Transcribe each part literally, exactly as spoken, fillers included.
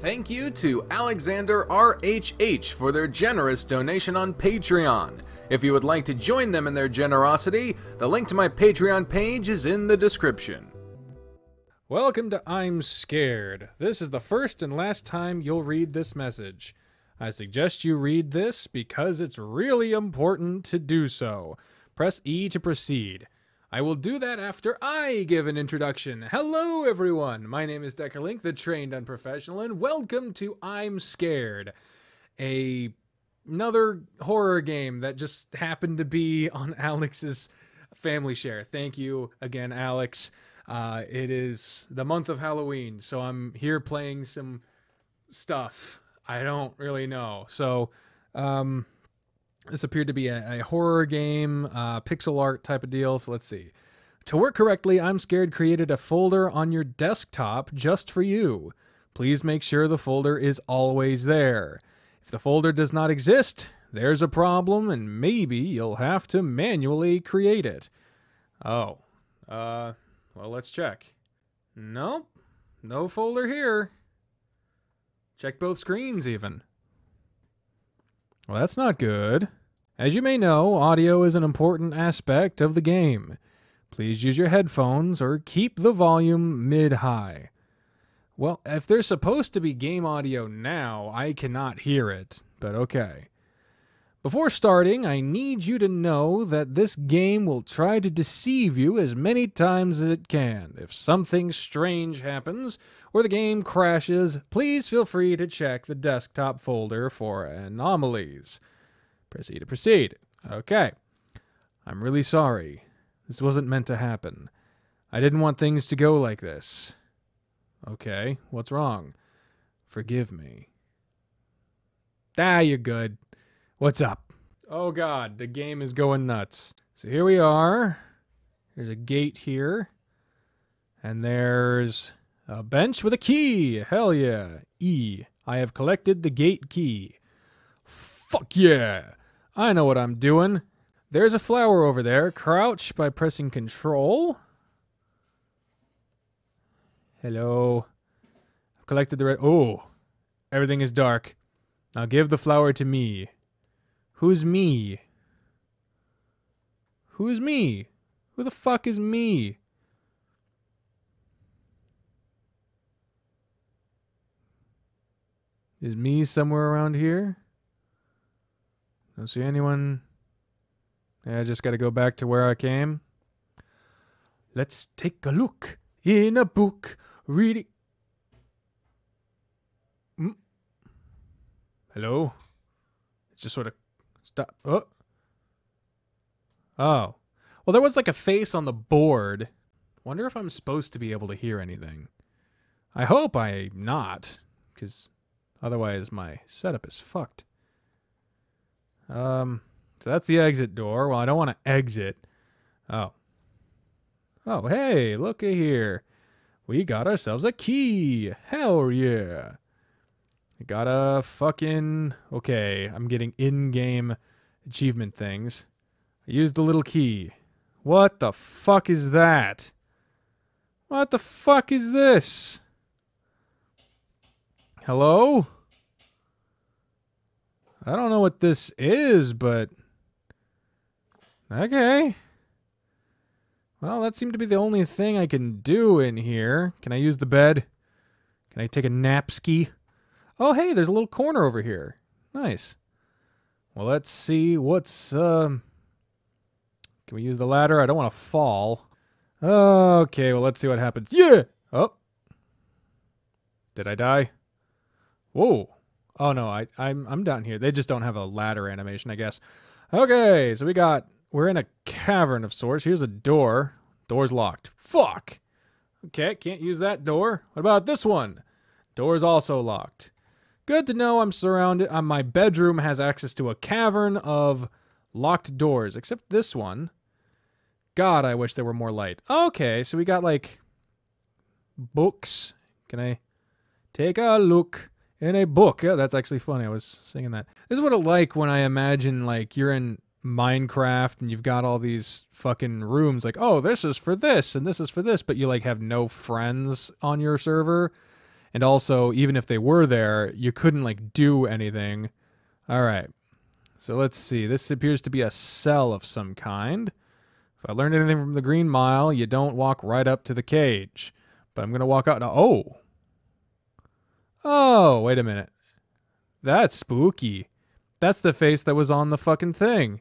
Thank you to Alexander R H H for their generous donation on Patreon. If you would like to join them in their generosity, the link to my Patreon page is in the description. Welcome to I'm Scared. This is the first and last time you'll read this message. I suggest you read this because it's really important to do so. Press E to proceed. I will do that after I give an introduction. Hello, everyone. My name is Decker Link, the trained unprofessional, and welcome to I'm Scared, a another horror game that just happened to be on Alex's family share. Thank you again, Alex. Uh, it is the month of Halloween, so I'm here playing some stuff. I don't really know. So, um... this appeared to be a, a horror game, uh, pixel art type of deal, so let's see. To work correctly, I'm Scared created a folder on your desktop just for you. Please make sure the folder is always there. If the folder does not exist, there's a problem, and maybe you'll have to manually create it. Oh, uh, well, let's check. Nope, no folder here. Check both screens, even. Well, that's not good. As you may know, audio is an important aspect of the game. Please use your headphones or keep the volume mid-high. Well, if there's supposed to be game audio now, I cannot hear it, but okay. Before starting, I need you to know that this game will try to deceive you as many times as it can. If something strange happens or the game crashes, please feel free to check the desktop folder for anomalies. Proceed to proceed. Okay. I'm really sorry. This wasn't meant to happen. I didn't want things to go like this. Okay, what's wrong? Forgive me. Ah, you're good. What's up? Oh god, the game is going nuts. So here we are. There's a gate here. And there's a bench with a key. Hell yeah. E. I have collected the gate key. Fuck yeah. I know what I'm doing. There's a flower over there. Crouch by pressing control. Hello. I've collected the red. Oh. Everything is dark. Now give the flower to me. Who's me? Who's me? Who the fuck is me? Is me somewhere around here? Don't see anyone. Yeah, I just gotta go back to where I came. Let's take a look in a book. Reading. Mm. Hello? It's just sort of. Stop. Oh. Oh. Well, there was like a face on the board. Wonder if I'm supposed to be able to hear anything. I hope I'm not, because otherwise my setup is fucked. Um, so that's the exit door. Well, I don't want to exit. Oh. Oh, hey, looky here. We got ourselves a key. Hell yeah. I got a fucking... Okay, I'm getting in-game achievement things. I used the little key. What the fuck is that? What the fuck is this? Hello? I don't know what this is, but... Okay. Well, that seemed to be the only thing I can do in here. Can I use the bed? Can I take a napski? Oh, hey, there's a little corner over here. Nice. Well, let's see what's, um... Can we use the ladder? I don't want to fall. Okay, well, let's see what happens. Yeah! Oh. Did I die? Whoa. Oh, no, I, I'm, I'm down here. They just don't have a ladder animation, I guess. Okay, so we got... We're in a cavern of sorts. Here's a door. Door's locked. Fuck! Okay, can't use that door. What about this one? Door's also locked. Good to know I'm surrounded. Uh, my bedroom has access to a cavern of locked doors, except this one. God, I wish there were more light. Okay, so we got, like, books. Can I take a look in a book? Yeah, that's actually funny. I was singing that. This is what I like when I imagine, like, you're in Minecraft and you've got all these fucking rooms. Like, oh, this is for this and this is for this, but you, like, have no friends on your server. And also, even if they were there, you couldn't, like, do anything. All right. So let's see. This appears to be a cell of some kind. If I learned anything from the Green Mile, you don't walk right up to the cage. But I'm going to walk out. Now. Oh. Oh, wait a minute. That's spooky. That's the face that was on the fucking thing.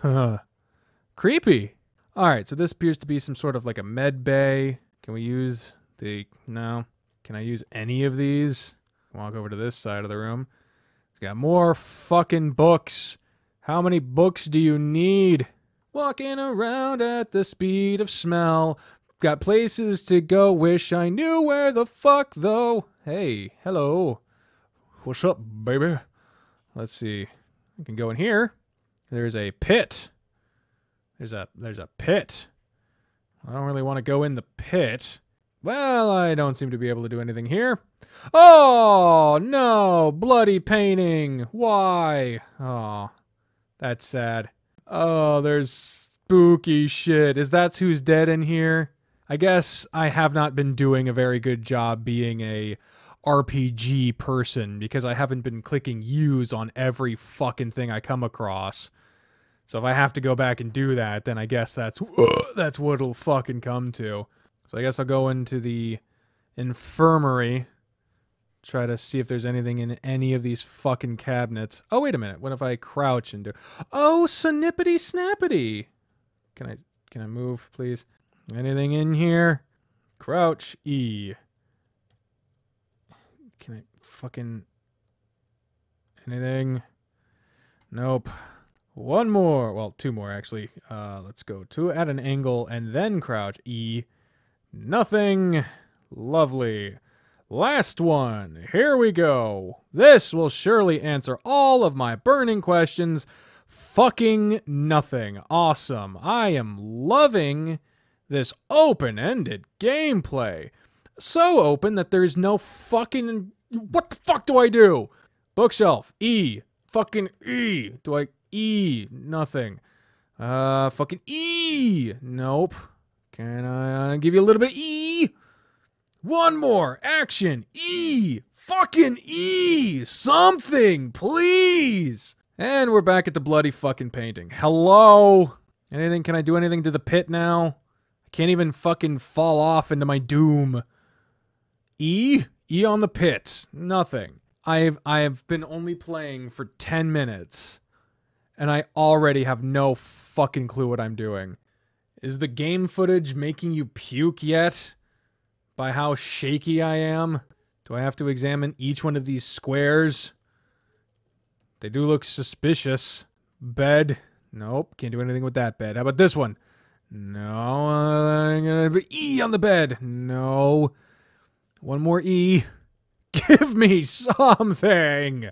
Huh. Creepy. All right, so this appears to be some sort of like a med bay. Can we use the... No. Can I use any of these? Walk over to this side of the room. It's got more fucking books. How many books do you need? Walking around at the speed of smell. Got places to go. Wish I knew where the fuck, though. Hey, hello. What's up, baby? Let's see. I can go in here. There's a pit. There's a there's a pit. I don't really want to go in the pit. Well, I don't seem to be able to do anything here. Oh, no. Bloody painting. Why? Oh, that's sad. Oh, there's spooky shit. Is that who's dead in here? I guess I have not been doing a very good job being a R P G person because I haven't been clicking U's on every fucking thing I come across. So if I have to go back and do that, then I guess that's that's what it'll fucking come to. So I guess I'll go into the infirmary, try to see if there's anything in any of these fucking cabinets. Oh, wait a minute. What if I crouch and do... Oh, snippity snappity. Can I can I move, please? Anything in here? Crouch E. Can I fucking... Anything? Nope. One more. Well, two more, actually. Uh, let's go to at an angle and then crouch. E. Nothing. Lovely. Last one. Here we go. This will surely answer all of my burning questions. Fucking nothing. Awesome. I am loving this open-ended gameplay. So open that there's no fucking... What the fuck do I do? Bookshelf. E. Fucking E. Do I... E. Nothing. Uh, fucking E. Nope. Can I uh, give you a little bit of E? One more. Action. E. Fucking E. Something, please. And we're back at the bloody fucking painting. Hello? Anything? Can I do anything to the pit now? I can't even fucking fall off into my doom. E? E on the pit. Nothing. I've I've been only playing for ten minutes, and I already have no fucking clue what I'm doing. Is the game footage making you puke yet? By how shaky I am? Do I have to examine each one of these squares? They do look suspicious. Bed. Nope. Can't do anything with that bed. How about this one? No. I'm gonna be E on the bed. No. One more E. Give me something!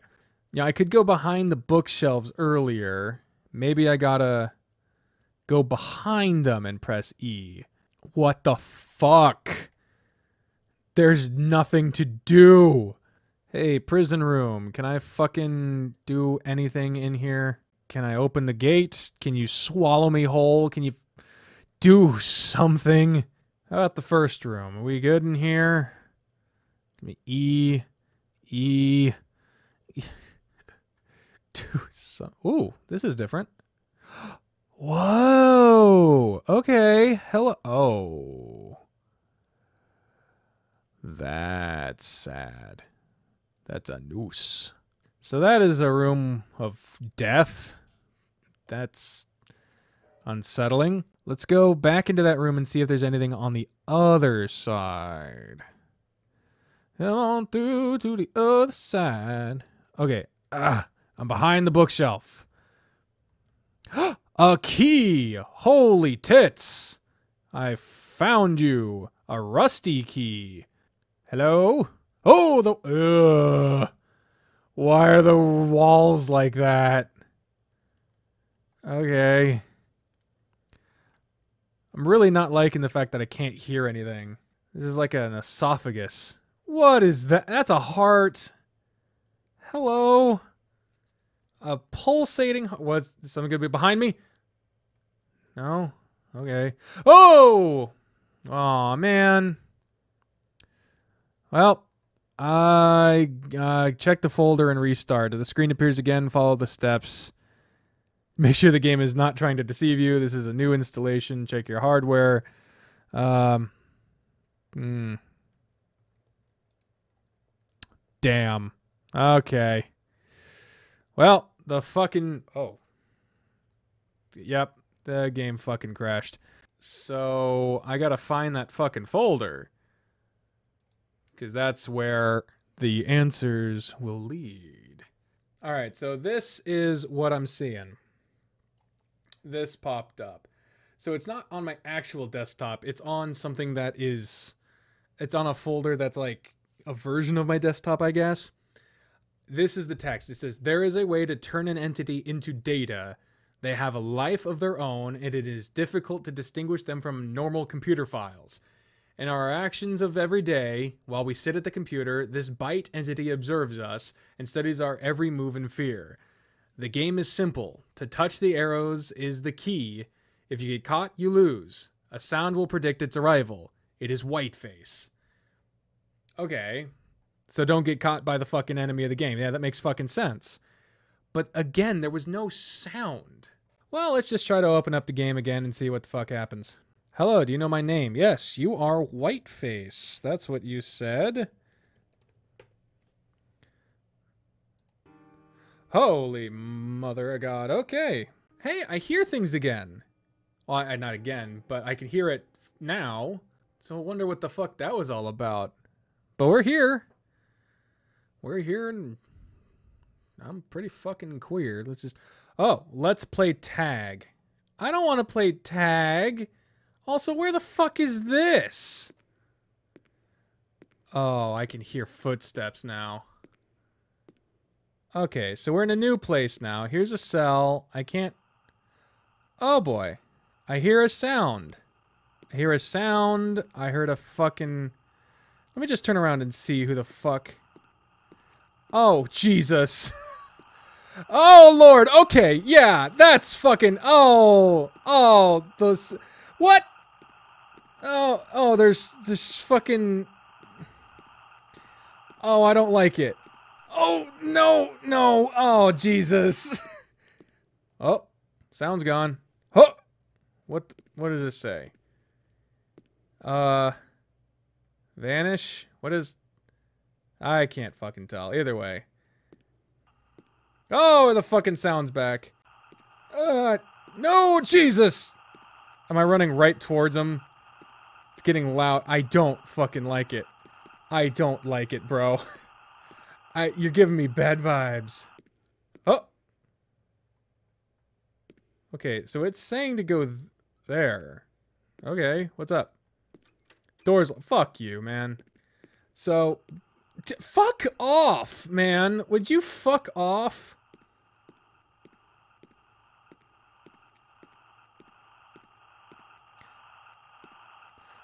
Yeah, I could go behind the bookshelves earlier. Maybe I gotta go behind them and press E. What the fuck? There's nothing to do! Hey, prison room. Can I fucking do anything in here? Can I open the gate? Can you swallow me whole? Can you do something? How about the first room? Are we good in here? E, E, E. Ooh, this is different. Whoa. Okay. Hello. Oh. That's sad. That's a noose. So that is a room of death. That's unsettling. Let's go back into that room and see if there's anything on the other side. Come on through to the other side. Okay. Ugh. I'm behind the bookshelf. A key! Holy tits! I found you. A rusty key. Hello? Oh, the... Ugh. Why are the walls like that? Okay. I'm really not liking the fact that I can't hear anything. This is like an esophagus. What is that? That's a heart. Hello? A pulsating... Was something going to be behind me? No? Okay. Oh! Aw, man. Well, I uh, check the folder and restart. The screen appears again. Follow the steps. Make sure the game is not trying to deceive you. This is a new installation. Check your hardware. Um, mm. Damn. Okay. Well, the fucking... Oh. Yep. The game fucking crashed. So I gotta find that fucking folder, because that's where the answers will lead. All right, so this is what I'm seeing. This popped up. So it's not on my actual desktop. It's on something that is... It's on a folder that's like a version of my desktop, I guess. This is the text. It says, there is a way to turn an entity into data. They have a life of their own, and it is difficult to distinguish them from normal computer files. In our actions of every day, while we sit at the computer, this byte entity observes us and studies our every move and fear. The game is simple. To touch the arrows is the key. If you get caught, you lose. A sound will predict its arrival. It is Whiteface. Okay. So don't get caught by the fucking enemy of the game. Yeah, that makes fucking sense. But again, there was no sound. Well, let's just try to open up the game again and see what the fuck happens. Hello, do you know my name? Yes, you are Whiteface. That's what you said. Holy mother of God. Okay. Hey, I hear things again. Well, I, not again, but I can hear it now. So I wonder what the fuck that was all about. But we're here. We're here and I'm pretty fucking queer. Let's just... Oh, let's play tag. I don't want to play tag. Also, where the fuck is this? Oh, I can hear footsteps now. Okay, so we're in a new place now. Here's a cell. I can't... Oh, boy. I hear a sound. I hear a sound. I heard a fucking... Let me just turn around and see who the fuck... Oh, Jesus. Oh, Lord. Okay, yeah. That's fucking... Oh. Oh, those... What? Oh, oh, there's this fucking... Oh, I don't like it. Oh, no, no. Oh, Jesus. Oh, sound's gone. Oh, what, what does this say? Uh, vanish? What is... I can't fucking tell. Either way. Oh, the fucking sound's back. Uh, no, Jesus. Am I running right towards him? It's getting loud. I don't fucking like it. I don't like it, bro. I you're giving me bad vibes. Oh. Okay, so it's saying to go th there. Okay, what's up? Doors. Fuck you, man. So, d fuck off, man. Would you fuck off?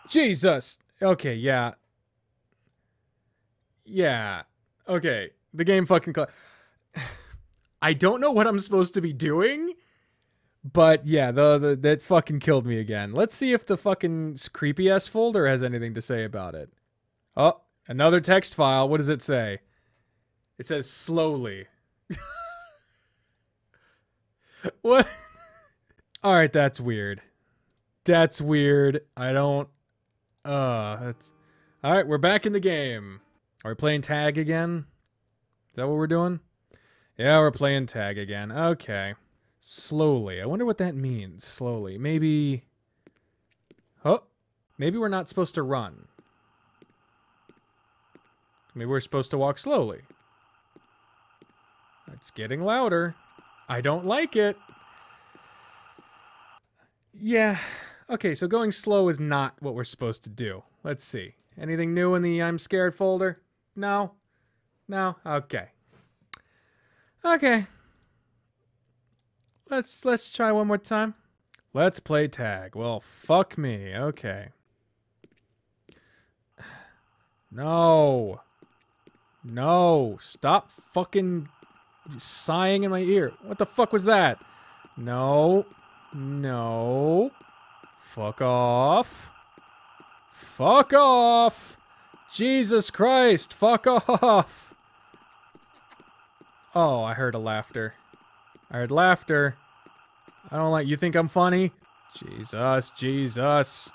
Jesus. Okay, yeah. Yeah. Okay. The game fucking... I don't know what I'm supposed to be doing, but yeah, the, the that fucking killed me again. Let's see if the fucking creepy-ass folder has anything to say about it. Oh, another text file. What does it say? It says slowly. What? All right, that's weird. That's weird. I don't... Uh, that's... All right, we're back in the game. Are we playing tag again? Is that what we're doing? Yeah, we're playing tag again. Okay. Slowly. I wonder what that means. Slowly. Maybe... Oh. Maybe we're not supposed to run. Maybe we're supposed to walk slowly. It's getting louder. I don't like it. Yeah... Okay, so going slow is not what we're supposed to do. Let's see. Anything new in the I'm Scared folder? No? No? Okay. Okay. Let's let's try one more time. Let's play tag. Well, fuck me. Okay. No. No. Stop fucking sighing in my ear. What the fuck was that? No. No. Fuck off. Fuck off. Jesus Christ, fuck off! Oh, I heard a laughter. I heard laughter. I don't like, you think I'm funny? Jesus, Jesus.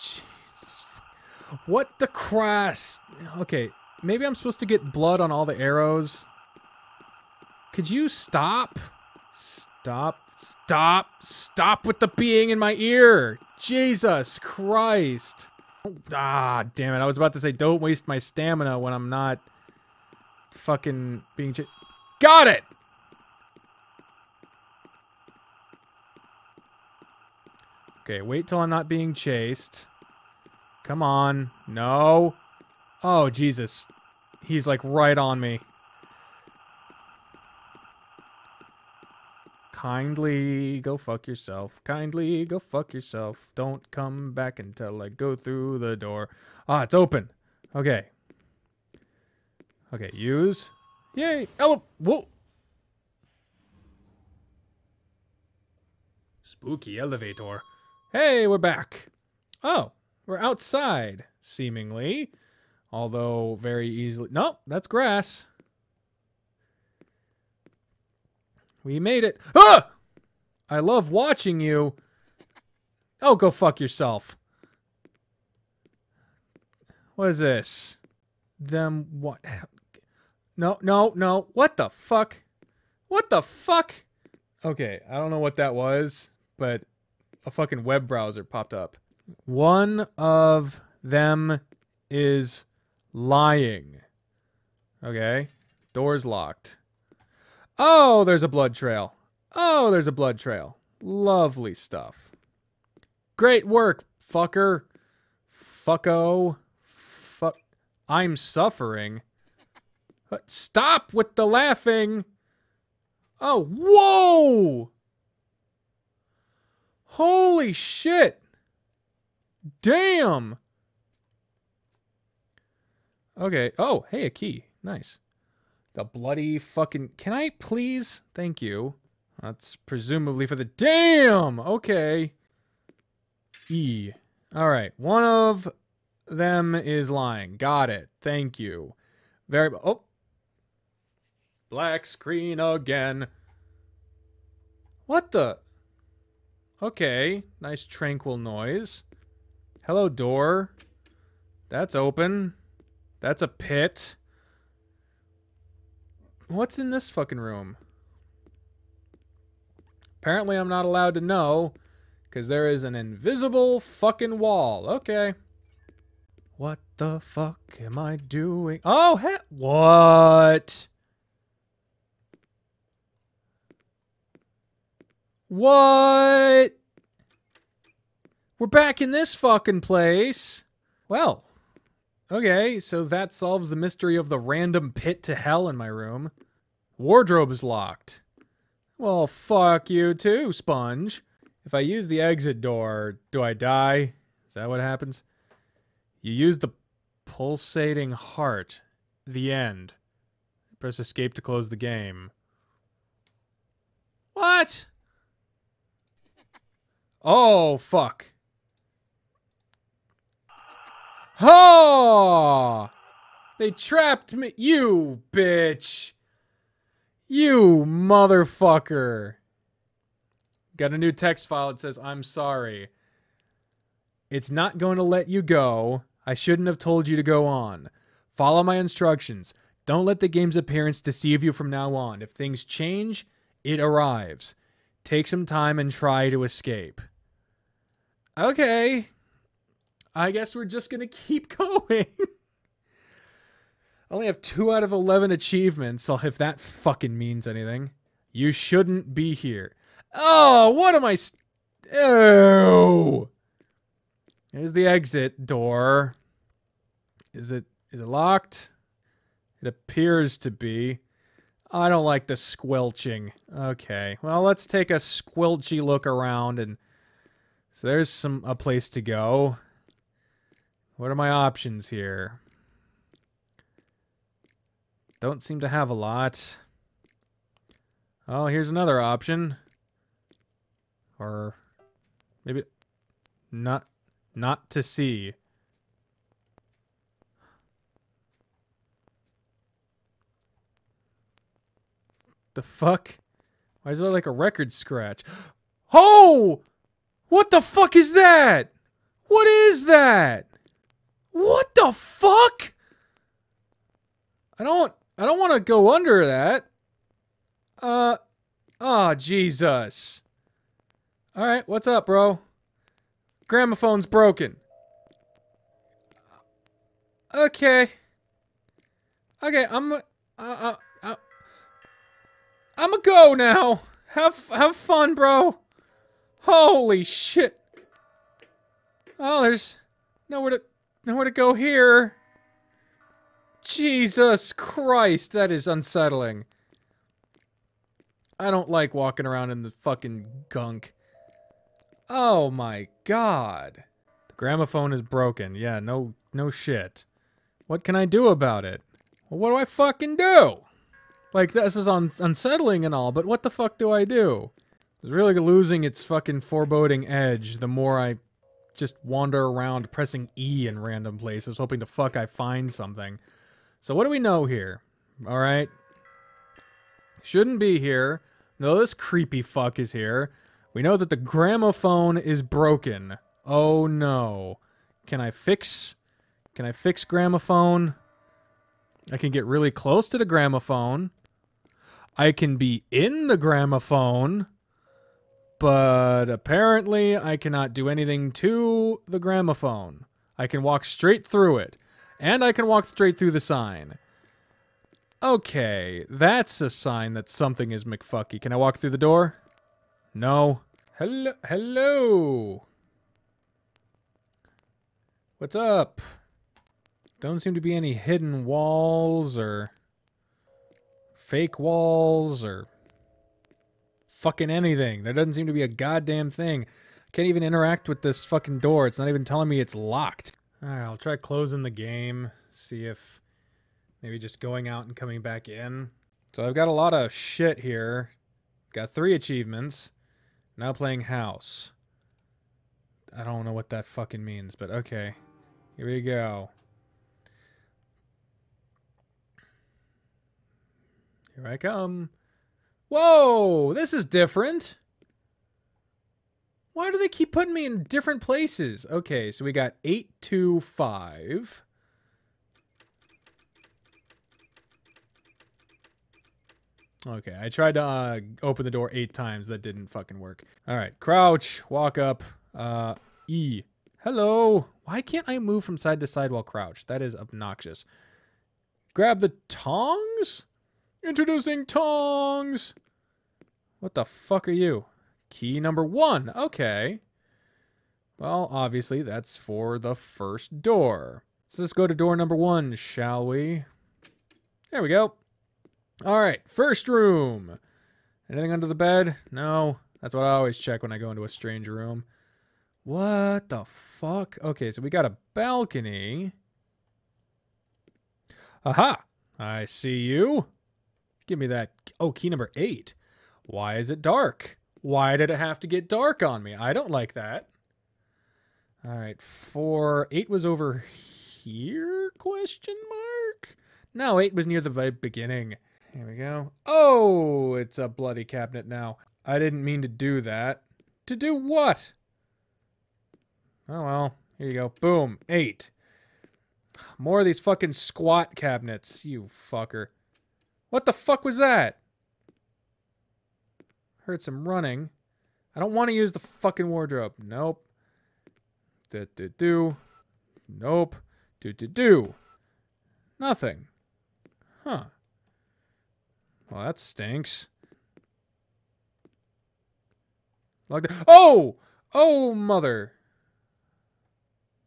Jesus. What the Christ? Okay, maybe I'm supposed to get blood on all the arrows. Could you stop? Stop, stop, stop with the being in my ear. Jesus Christ. Ah, damn it. I was about to say, don't waste my stamina when I'm not fucking being... Got it! Okay, wait till I'm not being chased. Come on. No. Oh, Jesus. He's like right on me. Kindly go fuck yourself. Kindly go fuck yourself. Don't come back until I go through the door. Ah, it's open. Okay. Okay, use. Yay. Oh, whoa. Spooky elevator. Hey, we're back. Oh, we're outside, seemingly. Although, very easily... Nope, that's grass. We made it. Ah! I love watching you. Oh, go fuck yourself. What is this? Them what? No, no, no. What the fuck? What the fuck? Okay, I don't know what that was, but... a fucking web browser popped up. One of them is lying. Okay. Door's locked. Oh, there's a blood trail. Oh, there's a blood trail. Lovely stuff. Great work, fucker. Fucko. Fuck. I'm suffering. But stop with the laughing. Oh, whoa! Holy shit! Damn! Okay. Oh, hey, a key. Nice. The bloody fucking... Can I please? Thank you. That's presumably for the... Damn! Okay. E. Alright. One of them is lying. Got it. Thank you. Very... Oh. Black screen again. What the... Okay, nice tranquil noise. Hello, door. That's open. That's a pit. What's in this fucking room? Apparently I'm not allowed to know, because there is an invisible fucking wall. Okay. What the fuck am I doing? Oh, he- What? What? We're back in this fucking place. Well, okay, so that solves the mystery of the random pit to hell in my room. Wardrobe's locked. Well, fuck you too, Sponge. If I use the exit door, do I die? Is that what happens? You use the pulsating heart. The end. Press escape to close the game. What? Oh, fuck. Oh! They trapped me. You bitch. You motherfucker. Got a new text file that says, I'm sorry. It's not going to let you go. I shouldn't have told you to go on. Follow my instructions. Don't let the game's appearance deceive you from now on. If things change, it arrives. Take some time and try to escape. Okay. I guess we're just going to keep going. I only have two out of eleven achievements, so if that fucking means anything. You shouldn't be here. Oh, what am I... St Ew. Here's the exit door. Is it is it locked? It appears to be. I don't like the squelching. Okay, well, let's take a squelchy look around, and so there's some a place to go. What are my options here? Don't seem to have a lot. Oh, here's another option. Or maybe not not to see. The fuck? Why does it look like a record scratch? Oh! What the fuck is that? What is that? What the fuck? I don't... I don't want to go under that. Uh... Oh, Jesus. Alright, what's up, bro? Gramophone's broken. Okay. Okay, I'm... Uh, uh, uh, I'm a go now. Have, have fun, bro. Holy shit. Oh, there's nowhere to... Nowhere to go here. Jesus Christ, that is unsettling. I don't like walking around in the fucking gunk. Oh my god. The gramophone is broken. Yeah, no no shit. What can I do about it? Well, what do I fucking do? Like, this is un unsettling and all, but what the fuck do I do? It's really losing its fucking foreboding edge the more I just wander around pressing E in random places, hoping to fuck I find something. So what do we know here? Alright. Shouldn't be here. No, this creepy fuck is here. We know that the gramophone is broken. Oh no. Can I fix... Can I fix gramophone? I can get really close to the gramophone. I can be in the gramophone. But apparently I cannot do anything to the gramophone. I can walk straight through it. And I can walk straight through the sign. Okay, that's a sign that something is McFucky. Can I walk through the door? No. Hello? Hello? What's up? Don't seem to be any hidden walls or fake walls or fucking anything. There doesn't seem to be a goddamn thing. I can't even interact with this fucking door. It's not even telling me it's locked. Alright, I'll try closing the game. See if... Maybe just going out and coming back in. So I've got a lot of shit here. Got three achievements. Now playing house. I don't know what that fucking means, but okay. Here we go. Here I come. Whoa! This is different! Why do they keep putting me in different places? Okay, so we got eight two five. Okay, I tried to uh, open the door eight times. That didn't fucking work. All right, crouch, walk up, uh, E. Hello. Why can't I move from side to side while crouched? That is obnoxious. Grab the tongs? Introducing tongs. What the fuck are you? Key number one. Okay. Well, obviously, that's for the first door. So let's go to door number one, shall we? There we go. Alright, first room. Anything under the bed? No. That's what I always check when I go into a strange room. What the fuck? Okay, so we got a balcony. Aha! I see you. Give me that. Oh, key number eight. Why is it dark? Why did it have to get dark on me? I don't like that. Alright, four. Eight was over here? Question mark? No, eight was near the very beginning. Here we go. Oh, it's a bloody cabinet now. I didn't mean to do that. To do what? Oh, well. Here you go. Boom. Eight. More of these fucking squat cabinets. You fucker. What the fuck was that? Heard some running. I don't want to use the fucking wardrobe. Nope. Do-do-do. Nope. Do-do-do. Nothing. Huh. Well, that stinks. Locked. Oh! Oh, mother.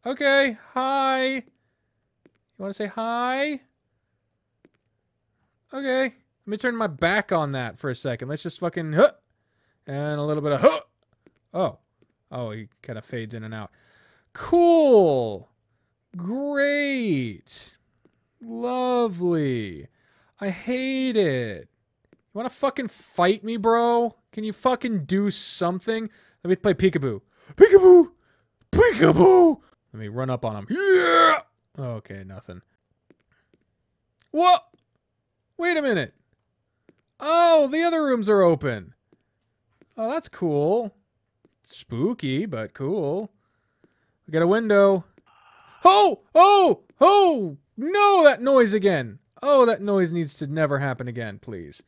Okay, hi. You want to say hi? Okay. Let me turn my back on that for a second. Let's just fucking... Huh, and a little bit of... Huh. Oh. Oh, he kind of fades in and out. Cool. Great. Lovely. I hate it. You want to fucking fight me, bro? Can you fucking do something? Let me play peekaboo. Peekaboo! Peekaboo! Let me run up on him. Yeah! Okay, nothing. What? Wait a minute. Oh, the other rooms are open. Oh, that's cool. Spooky, but cool. We got a window. Oh, oh, oh, no, that noise again. Oh, that noise needs to never happen again, please.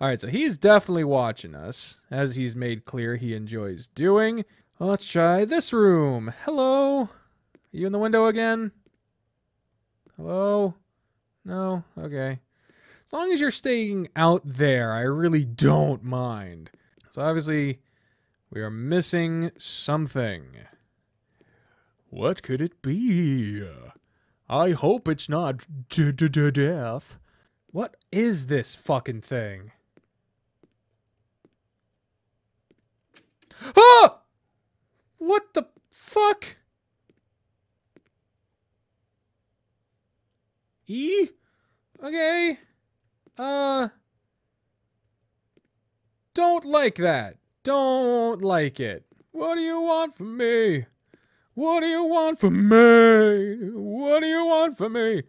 All right, so he's definitely watching us, as he's made clear he enjoys doing. Let's try this room. Hello? Are you in the window again? Hello? No? Okay. As long as you're staying out there, I really don't mind. So obviously, we are missing something. What could it be? I hope it's not death. What is this fucking thing? Ah! What the fuck? E? Okay. Uh. Don't like that. Don't like it. What do you want from me? What do you want from me? What do you want from me?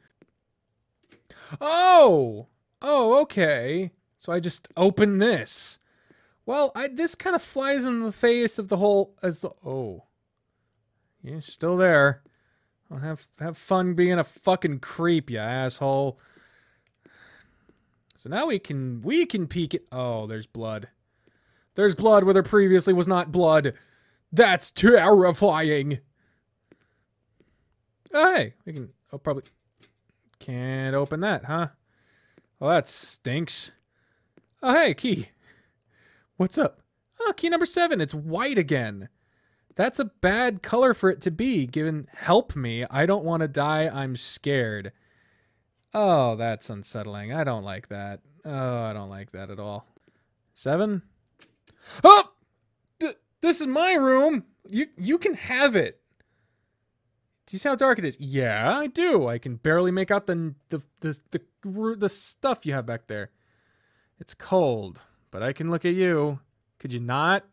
Oh! Oh, okay. So I just open this. Well, I, this kind of flies in the face of the whole... As the, oh. You're still there. I'll have, have fun being a fucking creep, you asshole. So now we can... We can peek it... Oh, there's blood. There's blood where there previously was not blood. That's terrifying. Oh, hey. We can... Oh, probably... Can't open that, huh? Well, that stinks. Oh, hey, key. What's up? Oh, key number seven. It's white again. That's a bad color for it to be, given help me. I don't want to die. I'm scared. Oh, that's unsettling. I don't like that. Oh, I don't like that at all. Seven. Oh! D- this is my room. You, you can have it. Do you see how dark it is? Yeah, I do. I can barely make out the, the, the, the, the stuff you have back there. It's cold. But I can look at you. Could you not?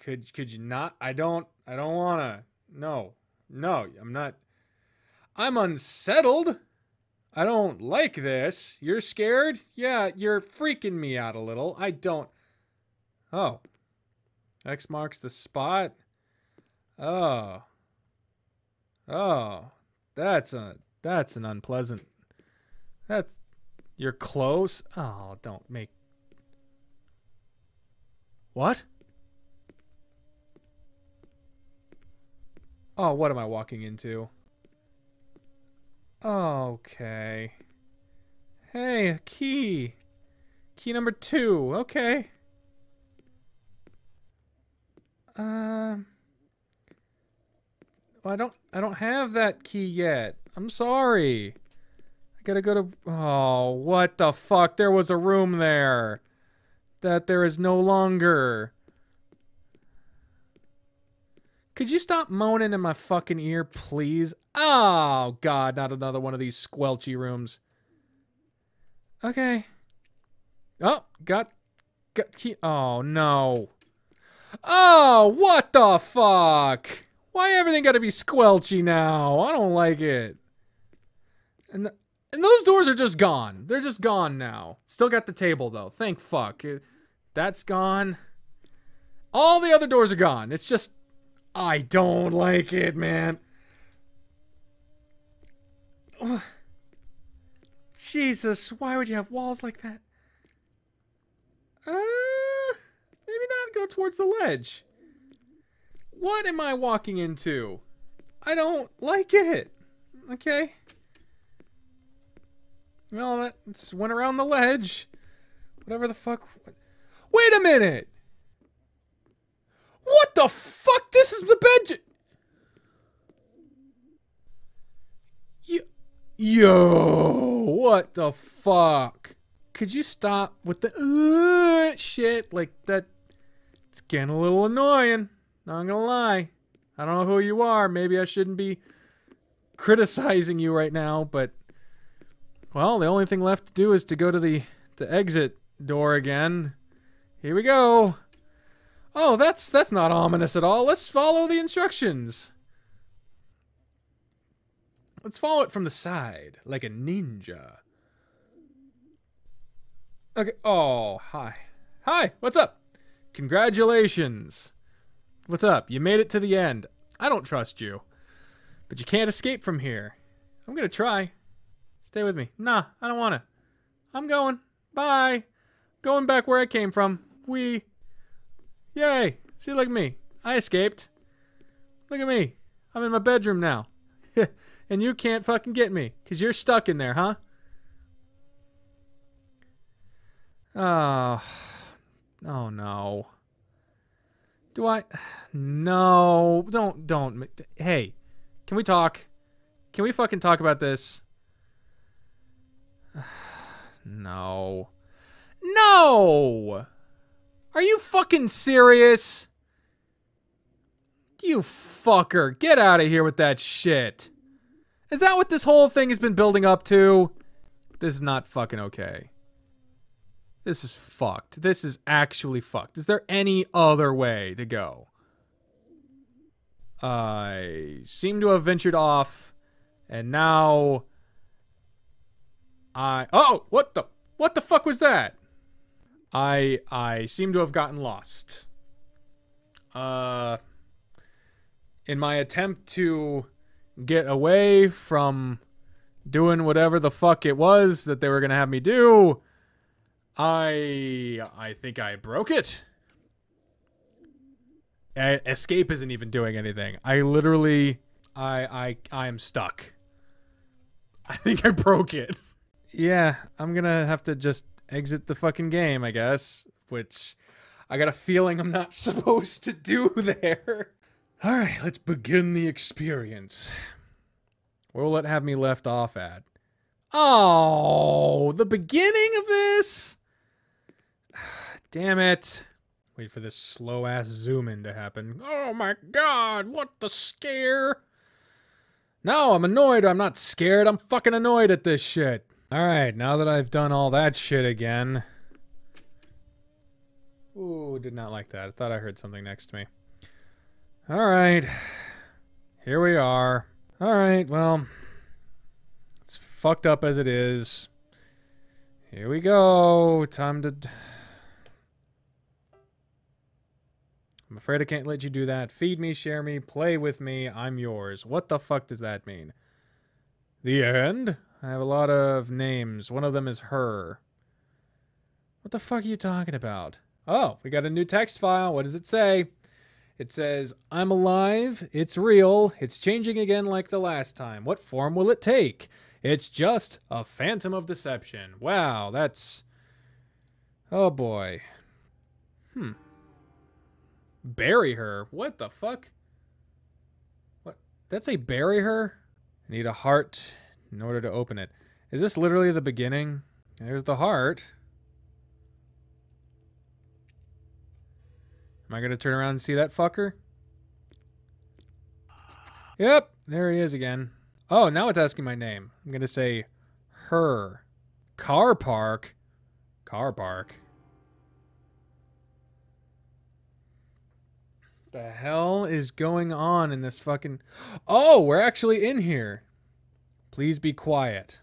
Could could you not? I don't I don't wanna. No. No, I'm not. I'm unsettled. I don't like this. You're scared? Yeah, you're freaking me out a little. I don't. Oh. X marks the spot. Oh. Oh. That's a that's an unpleasant. That's you're close. Oh, don't make What? Oh, what am I walking into? Okay. Hey, a key. Key number two. Okay. Um. Well, I don't. I don't have that key yet. I'm sorry. I gotta go to. Oh, what the fuck? There was a room there. That there is no longer. Could you stop moaning in my fucking ear, please? Oh, God, not another one of these squelchy rooms. Okay. Oh, got... got key. Oh, no. Oh, what the fuck? Why everything gotta be squelchy now? I don't like it. And... The, And those doors are just gone. They're just gone now. Still got the table, though. Thank fuck. That's gone. All the other doors are gone. It's just... I don't like it, man. Oh. Jesus, why would you have walls like that? Uh, maybe not go towards the ledge. What am I walking into? I don't like it. Okay. Well, that went around the ledge. Whatever the fuck. Wait a minute! What the fuck? This is the bed. You. Yo! What the fuck? Could you stop with the uh, shit like that? It's getting a little annoying. Not gonna lie. I don't know who you are. Maybe I shouldn't be criticizing you right now, but. Well, the only thing left to do is to go to the, the exit door again. Here we go. Oh, that's that's not ominous at all. Let's follow the instructions. Let's follow it from the side, like a ninja. Okay. Oh, hi. Hi, what's up? Congratulations. What's up? You made it to the end. I don't trust you. But you can't escape from here. I'm gonna try. Stay with me. Nah, I don't wanna. I'm going. Bye. Going back where I came from. We. Yay. See, look at me. I escaped. Look at me. I'm in my bedroom now. And you can't fucking get me. Because you're stuck in there, huh? Oh. Oh, no. Do I? No. Don't. Don't. Hey. Can we talk? Can we fucking talk about this? No. No! Are you fucking serious? You fucker. Get out of here with that shit. Is that what this whole thing has been building up to? This is not fucking okay. This is fucked. This is actually fucked. Is there any other way to go? I seem to have ventured off, and now I... Oh! What the... What the fuck was that? I... I seem to have gotten lost. Uh... In my attempt to get away from doing whatever the fuck it was that they were gonna have me do, I... I think I broke it. I, escape isn't even doing anything. I literally... I... I... I am stuck. I think I broke it. Yeah, I'm gonna have to just exit the fucking game, I guess. Which, I got a feeling I'm not supposed to do there. Alright, let's begin the experience. Where will it have me left off at? Oh, the beginning of this? Damn it. Wait for this slow-ass zoom-in to happen. Oh my god, what the scare? No, I'm annoyed. I'm not scared. I'm fucking annoyed at this shit. Alright, now that I've done all that shit again. Ooh, did not like that. I thought I heard something next to me. Alright. Here we are. Alright, well. It's fucked up as it is. Here we go. Time to... D I'm afraid I can't let you do that. Feed me, share me, play with me. I'm yours. What the fuck does that mean? The end? I have a lot of names. One of them is her. What the fuck are you talking about? Oh, we got a new text file. What does it say? It says, I'm alive. It's real. It's changing again like the last time. What form will it take? It's just a phantom of deception. Wow, that's... Oh, boy. Hmm. Bury her? What the fuck? What? Did that say bury her? I need a heart... in order to open it. Is this literally the beginning? There's the heart. Am I gonna turn around and see that fucker? Yep, there he is again. Oh, now it's asking my name. I'm gonna say her. Car park? Car park. The hell is going on in this fucking... Oh, we're actually in here. Please be quiet.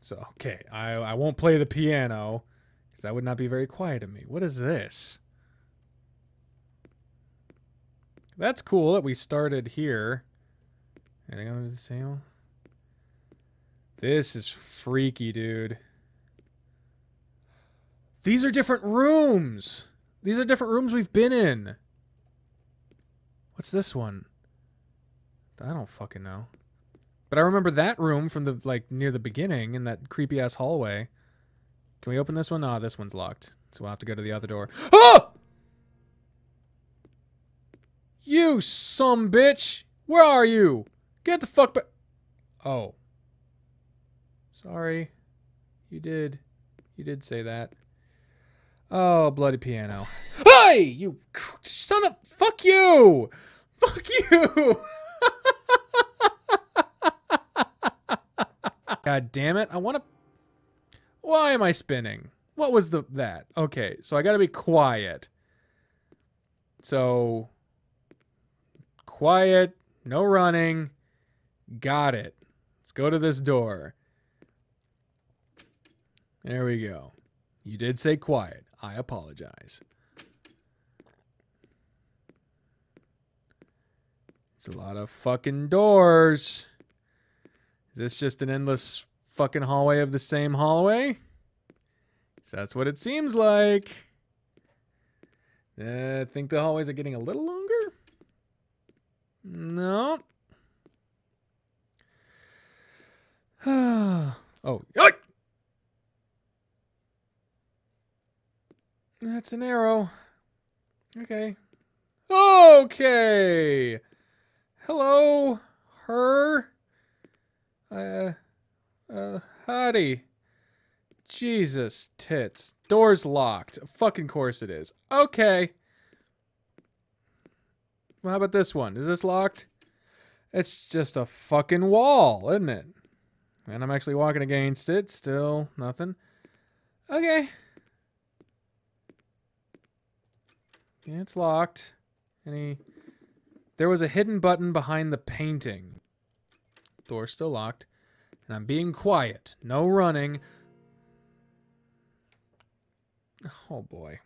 So, okay, I, I won't play the piano, because that would not be very quiet of me. What is this? That's cool that we started here. Anything under the sale? This is freaky, dude. These are different rooms! These are different rooms we've been in! What's this one? I don't fucking know. But I remember that room from the, like, near the beginning in that creepy-ass hallway. Can we open this one? Ah, this one's locked. So we'll have to go to the other door. Oh! You sumbitch! Where are you? Get the fuck back! Oh. Sorry. You did. You did say that. Oh, bloody piano. Hey! You son of... Fuck you! Fuck you! God damn it, I want to... Why am I spinning? What was the that? Okay, so I gotta be quiet. So... Quiet, no running. Got it. Let's go to this door. There we go. You did say quiet. I apologize. It's a lot of fucking doors. Is this just an endless fucking hallway of the same hallway? So that's what it seems like. Uh, I think the hallways are getting a little longer. No. Oh. Oh. That's an arrow. Okay. Okay. Hello, her. Uh, uh, howdy. Jesus, tits. Door's locked. Fucking course it is. Okay. Well, how about this one? Is this locked? It's just a fucking wall, isn't it? And I'm actually walking against it. Still nothing. Okay. Yeah, it's locked. Any? There was a hidden button behind the painting. Door's still locked. And I'm being quiet. No running. Oh boy.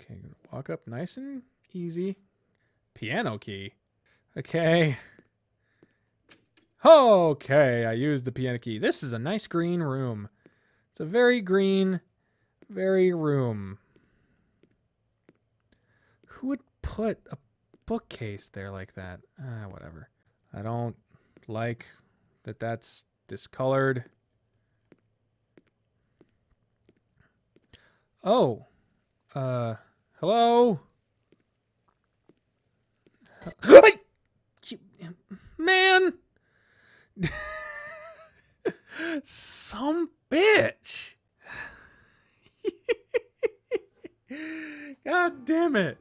Okay, gonna walk up nice and easy. Piano key. Okay. Okay, I used the piano key. This is a nice green room. It's a very green, very room. Who would put a bookcase there like that? Ah, whatever. I don't like that that's discolored. Oh, uh, hello? Man! Some bitch! God damn it.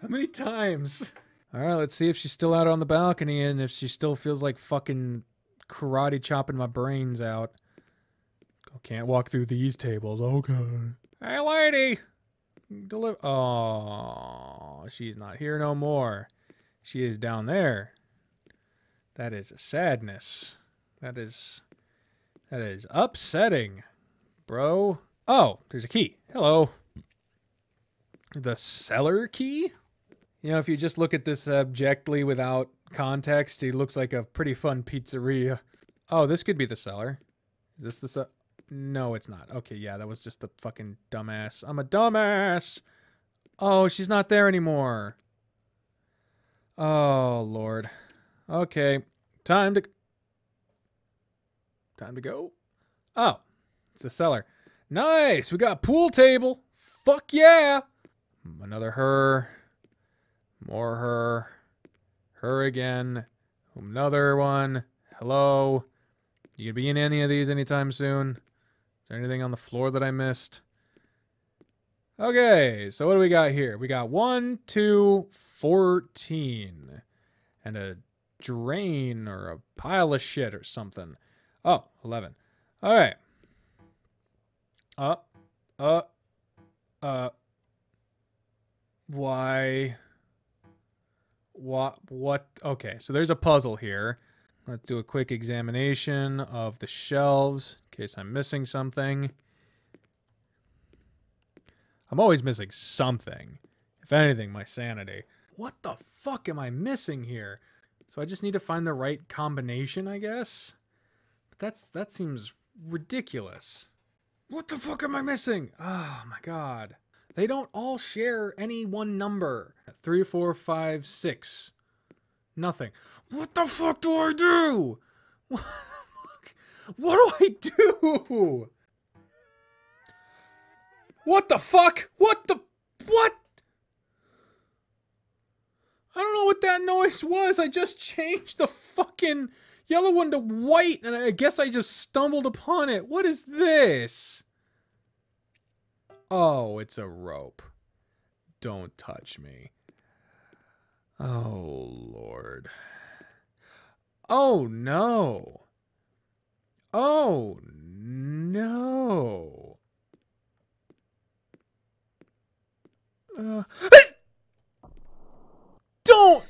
How many times? Alright, let's see if she's still out on the balcony and if she still feels like fucking karate chopping my brains out. I can't walk through these tables, okay. Hey, lady! Deliver. Oh, she's not here no more. She is down there. That is a sadness. That is. That is upsetting, bro. Oh, there's a key. Hello. The cellar key? You know, if you just look at this abjectly without context, it looks like a pretty fun pizzeria. Oh, this could be the cellar. Is this the cellar? No, it's not. Okay, yeah, that was just the fucking dumbass. I'm a dumbass! Oh, she's not there anymore. Oh, Lord. Okay, time to... Time to go? Oh, it's the cellar. Nice! We got a pool table! Fuck yeah! Another her. More her. Her again. Another one. Hello. You could be in any of these anytime soon. Is there anything on the floor that I missed? Okay, so what do we got here? We got one, two, fourteen. And a drain or a pile of shit or something. Oh, eleven. All right. Uh, uh, uh. Why? What? What? Okay, so there's a puzzle here. Let's do a quick examination of the shelves in case I'm missing something. I'm always missing something. If anything, my sanity. What the fuck am I missing here? So I just need to find the right combination, I guess? But that's that seems ridiculous. What the fuck am I missing? Oh my god. They don't all share any one number. Three, four, five, six. Nothing. What the fuck do I do? What the fuck? What do I do? What the fuck? What the... What? I don't know what that noise was. I just changed the fucking yellow one to white, and I guess I just stumbled upon it. What is this? Oh, it's a rope. Don't touch me. Oh, Lord. Oh, no. Oh, no. Uh, don't.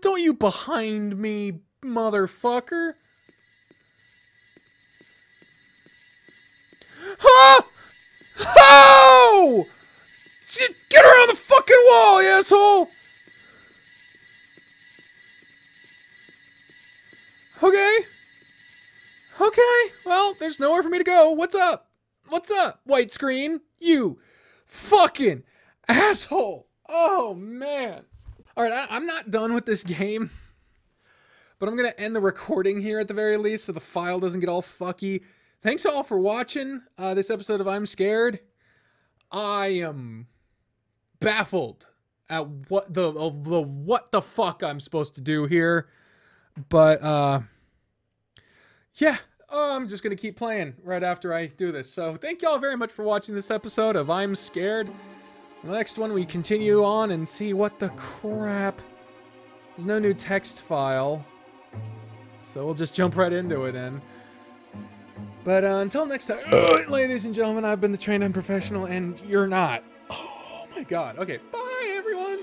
Don't you behind me, motherfucker. Huh? Ho! Get around the fucking wall, you asshole! Okay. Okay. Well, there's nowhere for me to go. What's up? What's up, white screen? You fucking asshole. Oh, man. All right, I I'm not done with this game, but I'm going to end the recording here at the very least so the file doesn't get all fucky. Thanks all for watching uh, this episode of I'm Scared. I am baffled at what the, uh, the what the fuck I'm supposed to do here. But, uh, yeah, oh, I'm just going to keep playing right after I do this. So thank y'all very much for watching this episode of I'm Scared. In the next one, we continue on and see what the crap. There's no new text file, so we'll just jump right into it then. But uh, until next time, ladies and gentlemen, I've been the trained unprofessional, and you're not. Oh, my God. Okay, bye, everyone.